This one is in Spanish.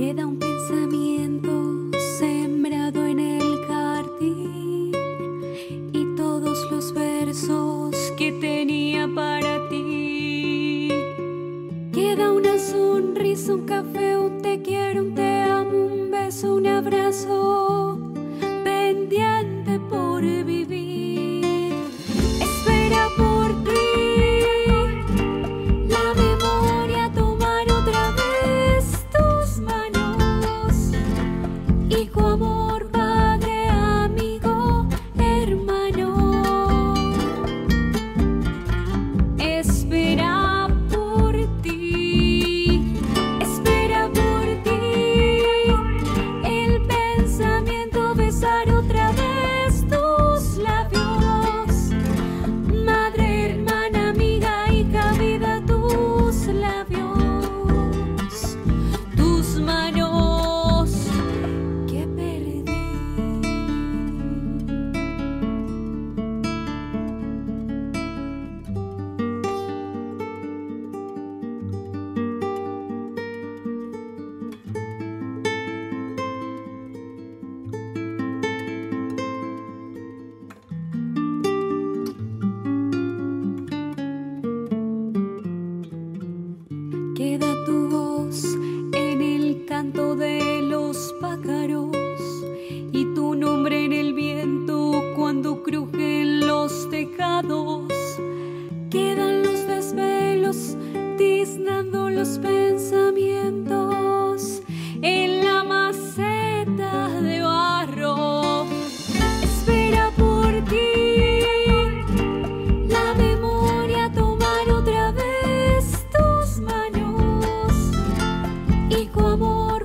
Queda un pensamiento sembrado en el jardín y todos los versos que tenía para ti. Queda una sonrisa, un café, un te quiero, un te amo, un beso, un abrazo pendiente por vivir. Espera por ti, la memoria, tomar otra vez tus manos. Hijo, amor, padre, amigo, hermano. Espera por ti, el pensamiento, besar otra vez tus labios. Madre, hermana, amiga, hija, vida, tus labios, tus manos que perdí. Queda tu voz en el canto de los pájaros y tu nombre en el viento cuando crujen los tejados. Quedan los desvelos tiznando los pensamientos en la maceta de barro. Espera por ti, la memoria, tomar otra vez tus manos. Hijo, amor.